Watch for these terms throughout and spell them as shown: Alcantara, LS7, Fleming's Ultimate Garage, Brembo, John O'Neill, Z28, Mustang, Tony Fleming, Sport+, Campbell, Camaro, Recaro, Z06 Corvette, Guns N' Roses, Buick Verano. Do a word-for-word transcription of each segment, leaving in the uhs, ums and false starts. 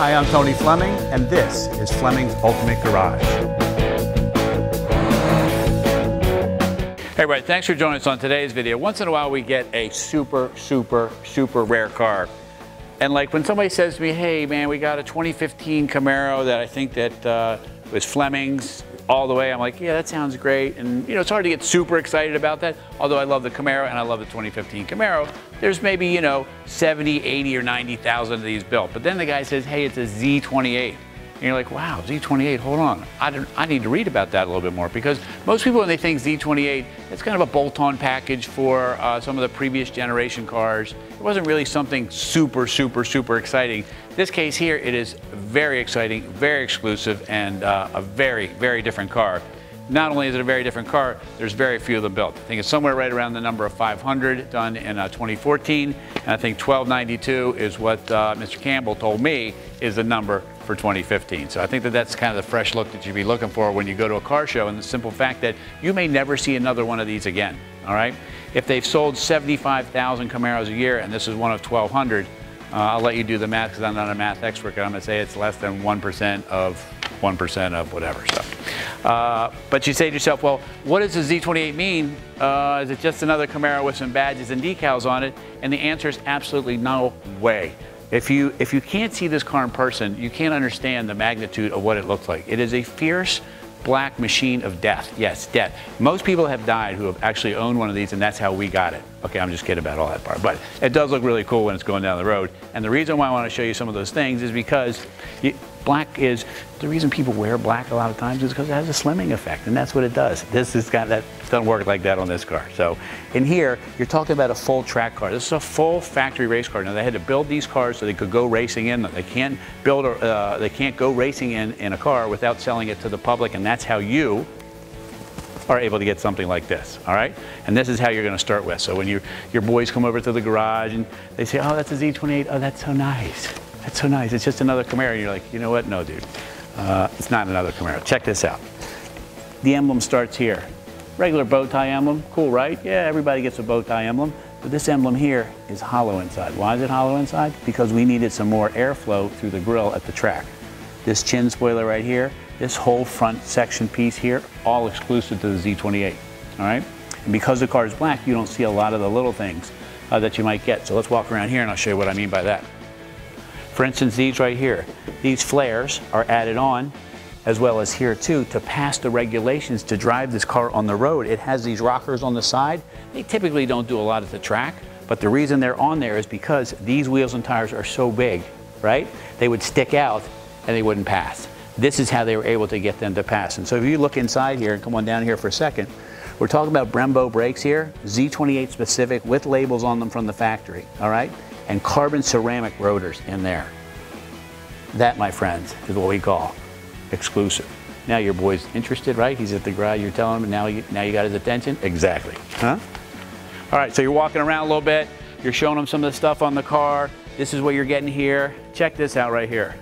Hi, I'm Tony Fleming, and this is Fleming's Ultimate Garage. Hey, everybody, thanks for joining us on today's video. Once in a while, we get a super, super, super rare car. And like when somebody says to me, hey, man, we got a twenty fifteen Camaro that I think that uh, was Fleming's all the way. I'm like, yeah, that sounds great. And, you know, it's hard to get super excited about that. Although I love the Camaro and I love the twenty fifteen Camaro. There's maybe, you know, seventy, eighty, or ninety thousand of these built. But then the guy says, hey, it's a Z twenty-eight. And you're like, wow, Z twenty-eight, hold on. I, don't, I need to read about that a little bit more, because most people, when they think Z twenty-eight, it's kind of a bolt-on package for uh, some of the previous generation cars. It wasn't really something super, super, super exciting. This case here, it is very exciting, very exclusive, and uh, a very, very different car. Not only is it a very different car, there's very few of them built. I think it's somewhere right around the number of five hundred done in uh, twenty fourteen, and I think twelve ninety-two is what uh, Mister Campbell told me is the number for twenty fifteen. So I think that that's kind of the fresh look that you'd be looking for when you go to a car show, and the simple fact that you may never see another one of these again, all right? If they've sold seventy-five thousand Camaros a year and this is one of twelve hundred, uh, I'll let you do the math, because I'm not a math expert, and I'm gonna say it's less than one percent of one percent of whatever. So, uh, but you say to yourself, well, what does the Z twenty-eight mean? Uh, is it just another Camaro with some badges and decals on it? And the answer is absolutely no way. If you, if you can't see this car in person, you can't understand the magnitude of what it looks like. It is a fierce black machine of death. Yes, death. Most people have died who have actually owned one of these, and that's how we got it. Okay, I'm just kidding about all that part, but it does look really cool when it's going down the road. And the reason why I want to show you some of those things is because you, black is, the reason people wear black a lot of times is because it has a slimming effect, and that's what it does. This has got that, doesn't work like that on this car. So in here, you're talking about a full track car. This is a full factory race car. Now, they had to build these cars so they could go racing in them. They can't build, a, uh, they can't go racing in, in a car without selling it to the public, and that's how you are able to get something like this, all right? And this is how you're gonna start with. So when you, your boys come over to the garage and they say, oh, that's a Z twenty-eight, oh, that's so nice. That's so nice, it's just another Camaro. And you're like, you know what, no, dude. Uh, it's not another Camaro, check this out. The emblem starts here. Regular bow tie emblem, cool, right? Yeah, everybody gets a bow tie emblem. But this emblem here is hollow inside. Why is it hollow inside? Because we needed some more airflow through the grill at the track. This chin spoiler right here, this whole front section piece here, all exclusive to the Z twenty-eight, all right? And because the car is black, you don't see a lot of the little things uh, that you might get. So let's walk around here and I'll show you what I mean by that. For instance, these right here, these flares are added on, as well as here too, to pass the regulations to drive this car on the road. It has these rockers on the side. They typically don't do a lot at the track, but the reason they're on there is because these wheels and tires are so big, right? They would stick out and they wouldn't pass. This is how they were able to get them to pass. And so if you look inside here and come on down here for a second, we're talking about Brembo brakes here, Z twenty-eight specific with labels on them from the factory, all right? And carbon ceramic rotors in there. That, my friends, is what we call exclusive. Now your boy's interested, right? He's at the garage, you're telling him, and now you, now you got his attention? Exactly, huh? All right, so you're walking around a little bit, you're showing him some of the stuff on the car. This is what you're getting here. Check this out right here.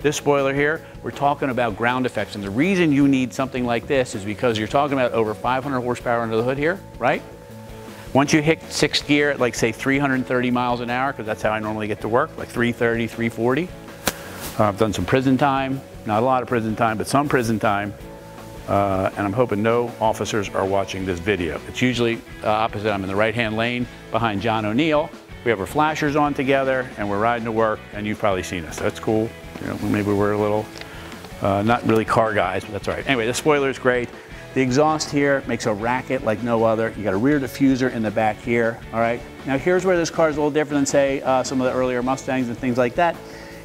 This spoiler here, we're talking about ground effects, and the reason you need something like this is because you're talking about over five hundred horsepower under the hood here, right? Once you hit sixth gear at, like, say, three hundred thirty miles an hour, because that's how I normally get to work, like three thirty, three forty. Uh, I've done some prison time, not a lot of prison time, but some prison time, uh, and I'm hoping no officers are watching this video. It's usually uh, opposite. I'm in the right-hand lane behind John O'Neill. We have our flashers on together, and we're riding to work, and you've probably seen us. That's cool. You know, maybe we're a little, uh, not really car guys, but that's all right. Anyway, the spoiler is great. The exhaust here makes a racket like no other. You got a rear diffuser in the back here, all right? Now here's where this car is a little different than, say, uh, some of the earlier Mustangs and things like that,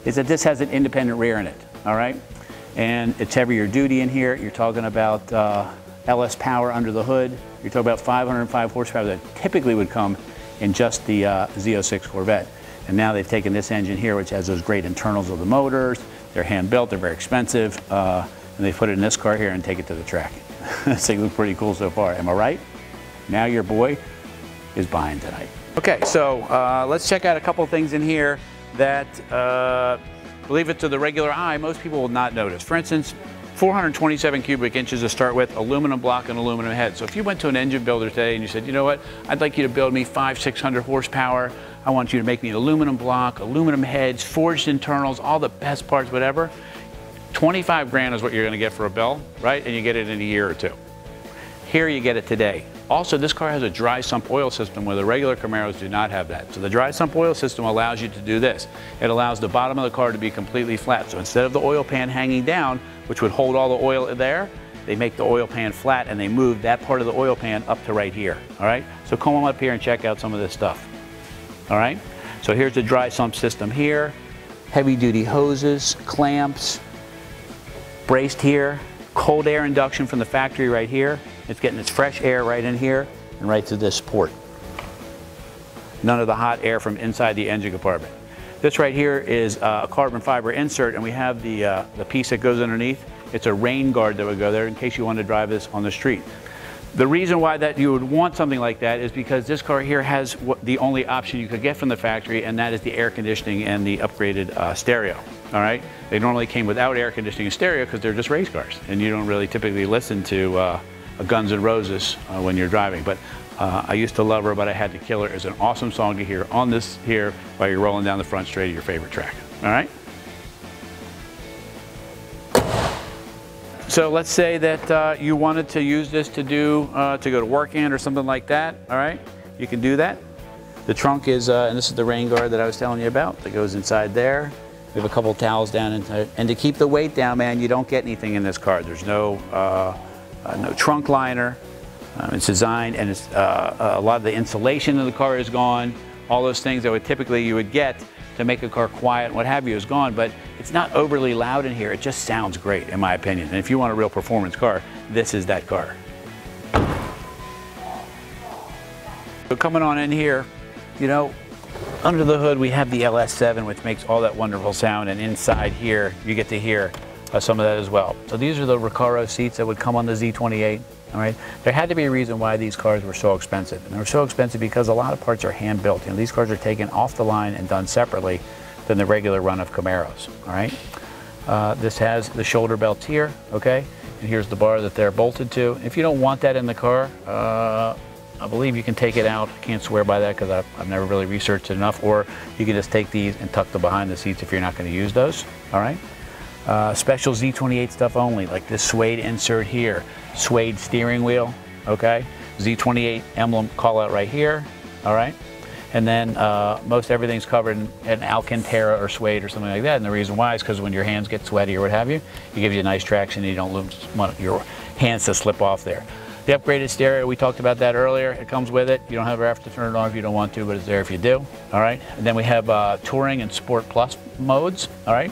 is that this has an independent rear in it, all right? And it's heavier duty in here. You're talking about uh, L S power under the hood. You're talking about five hundred five horsepower that typically would come in just the uh, Z oh six Corvette. And now they've taken this engine here, which has those great internals of the motors. They're hand-built, they're very expensive, uh, and they put it in this car here and take it to the track. This thing looks pretty cool so far, am I right? Now your boy is buying tonight. Okay, so uh, let's check out a couple things in here that, uh, believe it to the regular eye, most people will not notice. For instance, four hundred twenty-seven cubic inches to start with, aluminum block and aluminum head. So if you went to an engine builder today and you said, you know what, I'd like you to build me five, six hundred horsepower. I want you to make me aluminum block, aluminum heads, forged internals, all the best parts, whatever. twenty-five grand is what you're going to get for a bill, right? And you get it in a year or two. Here you get it today. Also, this car has a dry sump oil system where the regular Camaros do not have that. So the dry sump oil system allows you to do this. It allows the bottom of the car to be completely flat. So instead of the oil pan hanging down, which would hold all the oil there, they make the oil pan flat and they move that part of the oil pan up to right here, all right? So come on up here and check out some of this stuff, all right? So here's the dry sump system here, heavy duty hoses, clamps, braced here, cold air induction from the factory right here. It's getting its fresh air right in here and right through this port. None of the hot air from inside the engine compartment. This right here is a carbon fiber insert, and we have the, uh, the piece that goes underneath. It's a rain guard that would go there in case you want to drive this on the street. The reason why that you would want something like that is because this car here has what, the only option you could get from the factory, and that is the air conditioning and the upgraded uh, stereo. All right, they normally came without air conditioning and stereo because they're just race cars, and you don't really typically listen to uh, Guns N' Roses uh, when you're driving. But uh, I used to love her, but I had to kill her. It's an awesome song to hear on this here while you're rolling down the front straight of your favorite track. All right. So let's say that uh, you wanted to use this to do uh, to go to work in or something like that. All right, you can do that. The trunk is, uh, and this is the rain guard that I was telling you about that goes inside there. We have a couple towels down inside, and to keep the weight down, man, you don't get anything in this car. There's no. Uh, Uh, no trunk liner. Um, it's designed, and it's, uh, a lot of the insulation in the car is gone. All those things that would typically you would get to make a car quiet and what have you is gone, but it's not overly loud in here. It just sounds great, in my opinion. And if you want a real performance car, this is that car. So coming on in here, you know, under the hood we have the L S seven, which makes all that wonderful sound, and inside here you get to hear Uh, some of that as well. So these are the Recaro seats that would come on the Z twenty-eight. All right, there had to be a reason why these cars were so expensive, and they were so expensive because a lot of parts are hand built. You know, these cars are taken off the line and done separately than the regular run of Camaros. All right, uh, this has the shoulder belts here, okay, and here's the bar that they're bolted to. If you don't want that in the car, uh, I believe you can take it out. I can't swear by that because I've, I've never really researched it enough. Or you can just take these and tuck them behind the seats if you're not going to use those. All right. Uh, special Z twenty-eight stuff only, like this suede insert here, suede steering wheel, okay, Z twenty-eight emblem call out right here, all right, and then uh, most everything's covered in, in Alcantara or suede or something like that, and the reason why is because when your hands get sweaty or what have you, it gives you nice traction and you don't want your hands to slip off there. The upgraded stereo, we talked about that earlier. It comes with it. You don't ever have to turn it on if you don't want to, but it's there if you do, all right, and then we have uh, touring and sport plus modes, all right.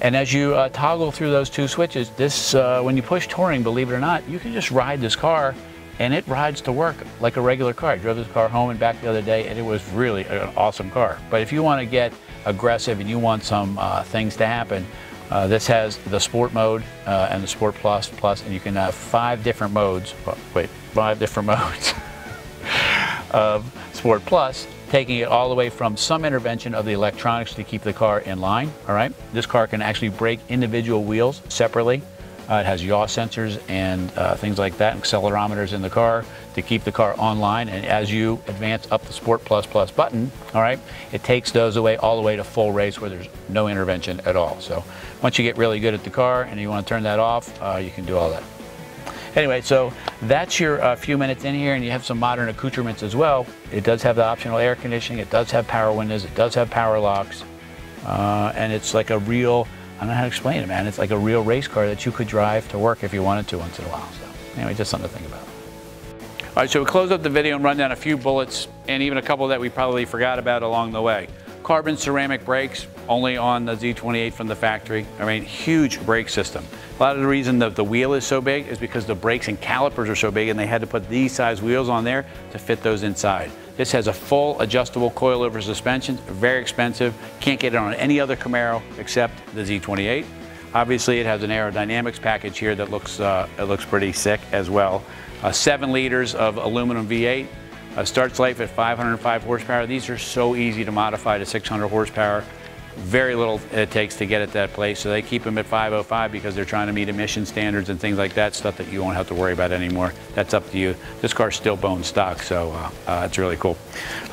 And as you uh, toggle through those two switches, this, uh, when you push touring, believe it or not, you can just ride this car and it rides to work like a regular car. I drove this car home and back the other day, and it was really an awesome car. But if you want to get aggressive and you want some uh, things to happen, uh, this has the sport mode uh, and the sport plus plus, and you can have five different modes, well, wait, five different modes of sport plus, taking it all the way from some intervention of the electronics to keep the car in line, all right? This car can actually brake individual wheels separately. Uh, it has yaw sensors and uh, things like that, accelerometers in the car to keep the car on line. And as you advance up the Sport Plus Plus button, all right, it takes those away all the way to full race where there's no intervention at all. So once you get really good at the car and you want to turn that off, uh, you can do all that. Anyway, so that's your uh, few minutes in here, and you have some modern accoutrements as well. It does have the optional air conditioning, it does have power windows, it does have power locks, uh, and it's like a real, I don't know how to explain it, man, it's like a real race car that you could drive to work if you wanted to once in a while. So anyway, just something to think about. All right, so we close up the video and run down a few bullets, and even a couple that we probably forgot about along the way. Carbon ceramic brakes, only on the Z twenty-eight from the factory. I mean, huge brake system. A lot of the reason that the wheel is so big is because the brakes and calipers are so big, and they had to put these size wheels on there to fit those inside. This has a full adjustable coilover suspension, very expensive. Can't get it on any other Camaro except the Z twenty-eight. Obviously, it has an aerodynamics package here that looks, uh, it looks pretty sick as well. Uh, seven liters of aluminum V eight. Uh, starts life at five hundred five horsepower. These are so easy to modify to six hundred horsepower. Very little it takes to get at that place, so they keep them at five oh five because they're trying to meet emission standards and things like that, stuff that you won't have to worry about anymore. That's up to you. This car's still bone stock, so uh, uh, it's really cool.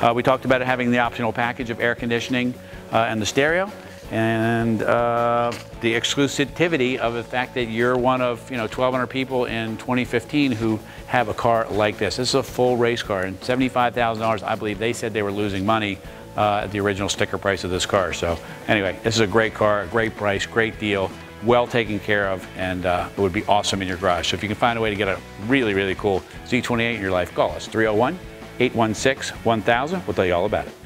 Uh, we talked about having the optional package of air conditioning uh, and the stereo, and uh, the exclusivity of the fact that you're one of, you know, twelve hundred people in twenty fifteen who have a car like this. This is a full race car, and seventy-five thousand dollars, I believe they said they were losing money uh, at the original sticker price of this car. So anyway, this is a great car, a great price, great deal, well taken care of, and uh, it would be awesome in your garage. So if you can find a way to get a really, really cool Z twenty-eight in your life, call us, three oh one, eight one six, one thousand. We'll tell you all about it.